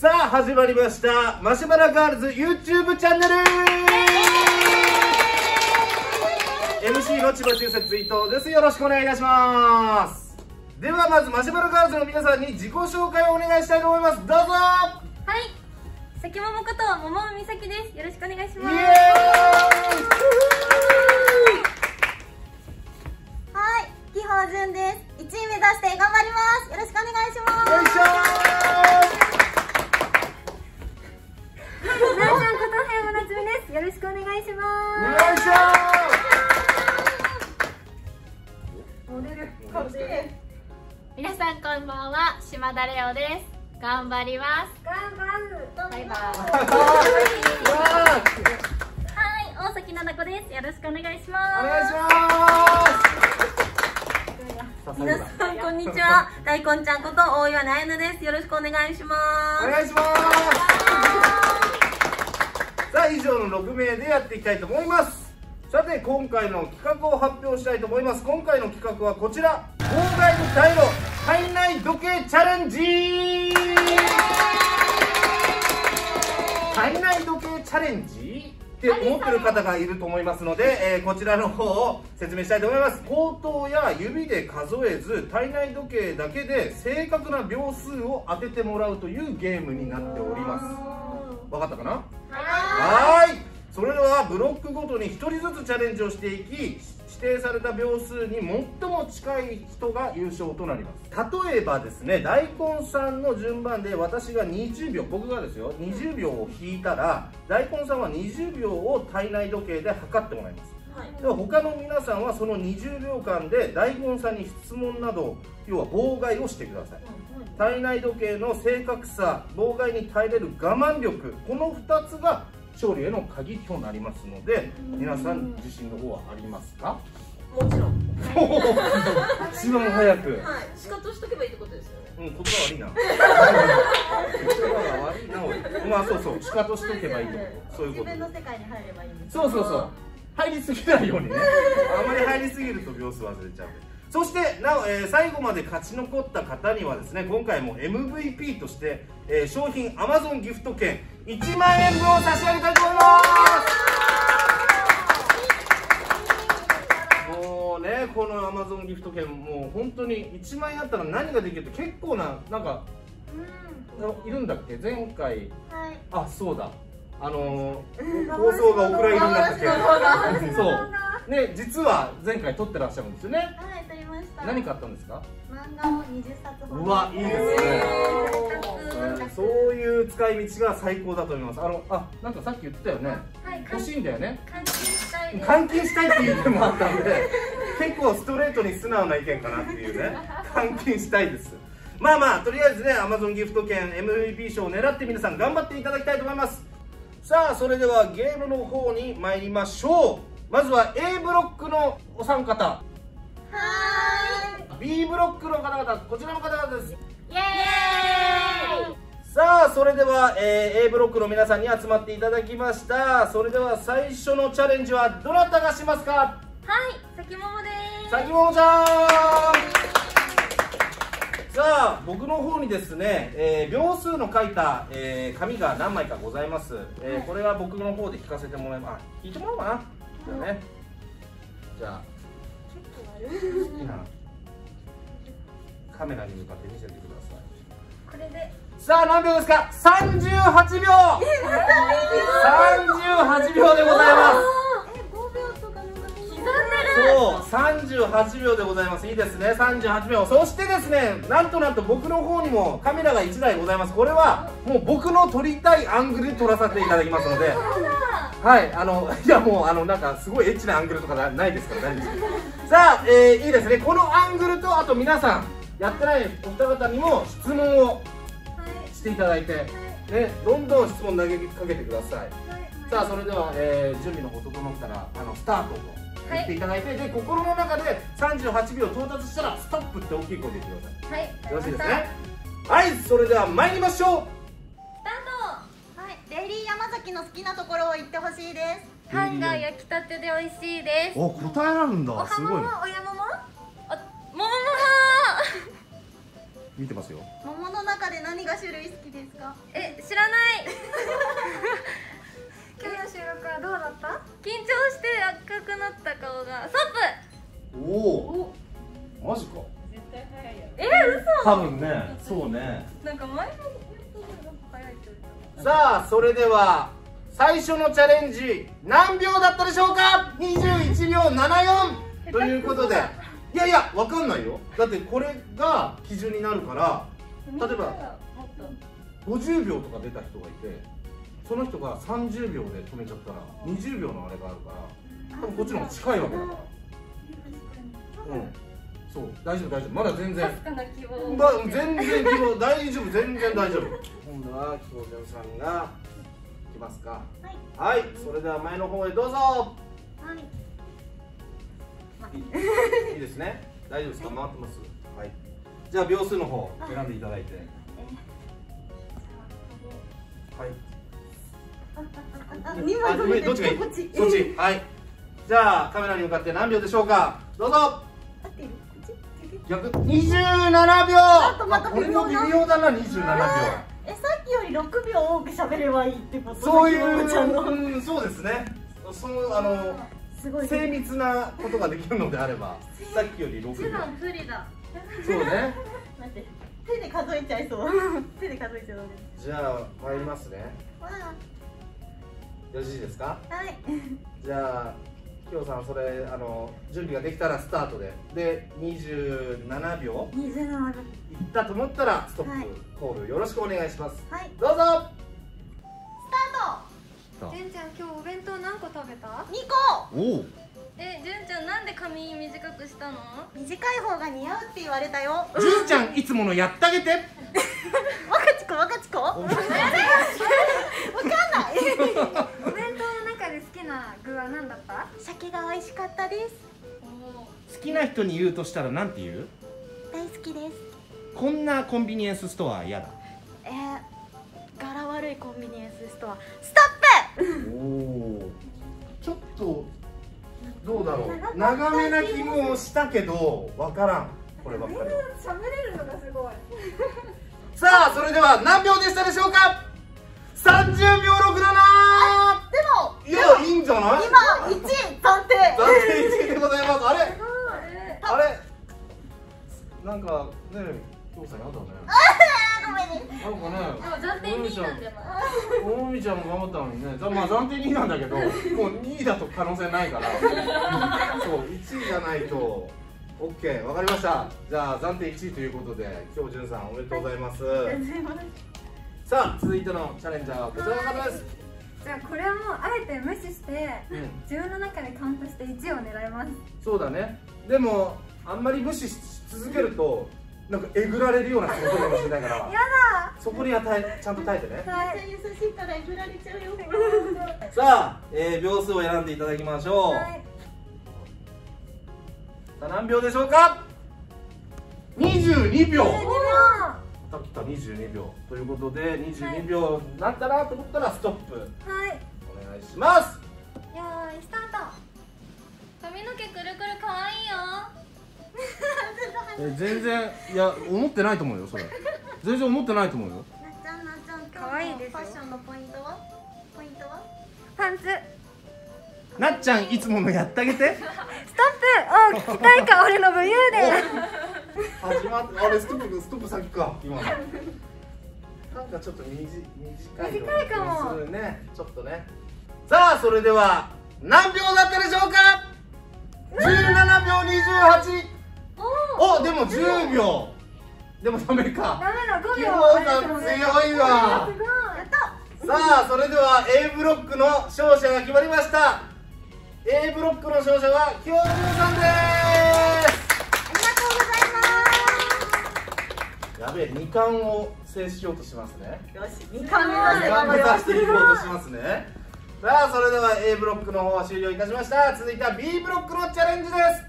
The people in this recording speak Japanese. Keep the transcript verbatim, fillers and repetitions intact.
さあ始まりましたマシュマロガールズ YouTube チャンネル エムシー の千葉中節伊藤です。よろしくお願いいたします。ではまずマシュマロガールズの皆さんに自己紹介をお願いしたいと思います。どうぞ。はい、さきももことももみさきです。よろしくお願いします。イエーイ。はい、紀宝純です。いちいめ指して頑張ります。よろしくお願いします。よいしょ。よろしくお願いします。よいしょー。モデルかっこいい。皆さんこんばんは、島田レオです。頑張ります。頑張る。バイバイ。はい、大崎奈々子です。よろしくお願いします。お願いします。皆さんこんにちは、大根ちゃんこと大岩なえなです。よろしくお願いします。お願いします。さあ以上のろくめいでやっていきたいと思います。さて今回の企画を発表したいと思います。今回の企画はこちら、妨害の退路体内時計チャレンジ。体内時計チャレンジって思ってる方がいると思いますので、えー、こちらの方を説明したいと思います。口頭や指で数えず体内時計だけで正確な秒数を当ててもらうというゲームになっております。わかったかな。はい、それではブロックごとにひとりずつチャレンジをしていき、指定された秒数に最も近い人が優勝となります。例えばですね、大根さんの順番で私がにじゅうびょう、僕がですよ、にじゅうびょうを引いたら大根さんはにじゅうびょうを体内時計で測ってもらいます。では他の皆さんはそのにじゅうびょうかんで大根さんに質問など、要は妨害をしてください。体内時計の正確さ、妨害に耐えれる我慢力、このふたつが勝利への鍵となりますので、皆さん自信の方はありますか？もちろん。一番早く。はい。仕方しとけばいいってことですよね。うん、言葉悪いな。言葉が悪いな。まあそうそう、仕方しとけばいいってこと。そういうこと。自分の世界に入ればいいんです。そうそうそう。入りすぎないようにね。あまり入りすぎると秒数忘れちゃう。そしてなお、えー、最後まで勝ち残った方にはですね、今回も エムブイピー として、えー、商品 アマゾン ギフト券いちまんえん分を差し上げたいと思います。もうね、この アマゾン ギフト券、もう本当にいちまんえんあったら何ができるって結構な、なんか、うん、いるんだっけ前回、はい、あ、そうだ、あのー、放送がお蔵入りになってて、そう、ね、実は前回撮ってらっしゃるんですよね。はい、撮りました。何買ったんですか？漫画をにじゅっさつほど。うわ、いいですね。そういう使い道が最高だと思います。あの、あ、なんかさっき言ってたよね。欲しいんだよね。換金したい。換金したいっていう意見もあったんで、結構ストレートに素直な意見かなっていうね。換金したいです。まあまあ、とりあえずね、アマゾン ギフト券 エムブイピー 賞を狙って皆さん頑張っていただきたいと思います。さあそれではゲームの方に参りましょう。まずは エー ブロックのお三方、はーい、 ビー ブロックの方々、こちらの方々です。イエーイ。さあそれでは、えー、エー ブロックの皆さんに集まっていただきました。それでは最初のチャレンジはどなたがしますか？はい、さきももです。さきももちゃーん。さあ僕の方にですね、えー、秒数の書いた、えー、紙が何枚かございます。えーはい、これは僕の方で聞かせてもらいます。あ、聞いてもらおうかな。はい、だね。じゃあちょっと悪いな。カメラに向かって見せてください。これで。さあ何秒ですか？三十八秒。三十八秒でございます。さんじゅうはちびょうでございます。いいですね、さんじゅうはちびょう。そしてですね、なんとなんと僕の方にもカメラがいちだいございます。これはもう僕の撮りたいアングルで撮らさせていただきますので、はい、あの、いやもう、あの、なんかすごいエッチなアングルとかないですから大丈夫です。さあ、えー、いいですね、このアングルと、あと皆さんやってないお二方にも質問をしていただいて、はい、ね、どんどん質問投げかけてください。はい、さあそれでは、えー、準備のほう整ったらあのスタートと言っていただいて、で心の中でさんじゅうはちびょう到達したらストップって大きい声で言ってください。はい、よろしいですね。はい、それでは参りましょう。スタート。はい、デイリー山崎の好きなところを言ってほしいです。パンが焼きたてで美味しいです。お、答えられるんだ、すごい。おはもも、おやもも、おももも見てますよ。桃の中で何が種類好きですか？え、がストップ。おお、マジか。絶対早いやろ。えー、嘘。多分ね、そうね。なんか前も早いって言った。さあ、それでは最初のチャレンジ何秒だったでしょうか。にじゅういちびょうななじゅうよんということで、いやいやわかんないよ。だってこれが基準になるから、例えばごじゅうびょうとか出た人がいて。その人がさんじゅうびょうで止めちゃったらにじゅうびょうのあれがあるから、多分こっちの方が近いわけだから。うん、そう、大丈夫大丈夫、まだ全然。確かな希望。まあ、全然希望、大丈夫、全然大丈夫。今度は希望ちゃんさんが行きますか。はい、はい、それでは前の方へどうぞ。はい。いいですね。大丈夫ですか、回ってます。はい。じゃあ秒数の方選んでいただいて。はい。にまいどっちがいい？こっち。こっち。はい。じゃあカメラに向かって何秒でしょうか。どうぞ。合ってる？こっち？逆。にじゅうななびょう。あとまた微妙な。微妙だな、にじゅうななびょう。え、さっきよりろくびょう多く喋ればいいってこと？そういう、うん、そうですね。そのあの精密なことができるのであれば、さっきよりろくびょう。普段不利だ。そうね。待って、手で数えちゃいそう。手で数えちゃう。じゃあ参りますね。よろしいですか。はい。じゃあきよさん、それあの準備ができたらスタートで、でにじゅうななびょう。にじゅうななびょう。いったと思ったらストップコールよろしくお願いします。はい。どうぞ。スタート。純ちゃん、今日お弁当何個食べた？にこ。おお。え、純ちゃんなんで髪短くしたの？短い方が似合うって言われたよ。純ちゃんいつものやってあげて。若ちこ若ちこ。わかんない。具は何だった？鮭が美味しかったです。好きな人に言うとしたらなんて言う？大好きです。こんなコンビニエンスストア嫌だ。えー、柄悪いコンビニエンスストア。ストップ。おお。ちょっとどうだろう。長めな気もしたけどわからん。こればっかり。喋れるのがすごい。さあ、それでは何秒でしたでしょうか？さんじゅうびょうろくだな。いや、いいんじゃない？今一暫定。暫定一でございます。あれ、あれ、なんかね、きょうさんやだね。ああ、ごめんね。なんかね、でも暫定になんじゃない？ももみちゃんも頑張ったのにね。まあ暫定になんだけど、もうにだと可能性ないから。そう、いちじゃないと。オッケー、わかりました。じゃあ暫定いちということで、きょうじゅんさんおめでとうございます。さあ、続いてのチャレンジャーはこちらの方です。じゃあこれはもうあえて無視して、うん、自分の中でカウントしていちを狙います。そうだね。でもあんまり無視し続けるとなんかえぐられるような気がするかもしれないからやだ、そこには耐えちゃんと耐えてね。はい、優しいからえぐられちゃうよさあ、えー、秒数を選んでいただきましょう。はい、さあ何秒でしょうか。にじゅうにびょう。たったにじゅうにびょうということで、にじゅうにびょうになったなと思ったらストップ。はい、お願いします。よーいスタート。髪の毛くるくるかわいいよ。え、全然、いや思ってないと思うよ。それ全然思ってないと思うよ。なっちゃんなっちゃんかわいいですよ。ファッションのポイントはポイントはパンツ。なっちゃんいつものやってあげてストップを聞きたいか俺の武勇伝始まって、あれストップ、ストップ先か、今の。なんかちょっと短い。短いかも。そうね、ちょっとね。さあ、それでは、何秒だったでしょうか。じゅうななびょうにじゅうはち。お、でもじゅうびょう。でもダメか。ダメだ、ごびょう。強いわ。さあ、それでは、A ブロックの勝者が決まりました。A ブロックの勝者は、きよじゅんさんです。やべえ、二冠を制しようとしますね。よし、二冠を目指していこうとしますね。さあ、それでは A ブロックの方は終了いたしました。続いては B ブロックのチャレンジです。